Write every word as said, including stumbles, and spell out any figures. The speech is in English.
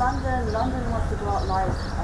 London, London wants to go out live.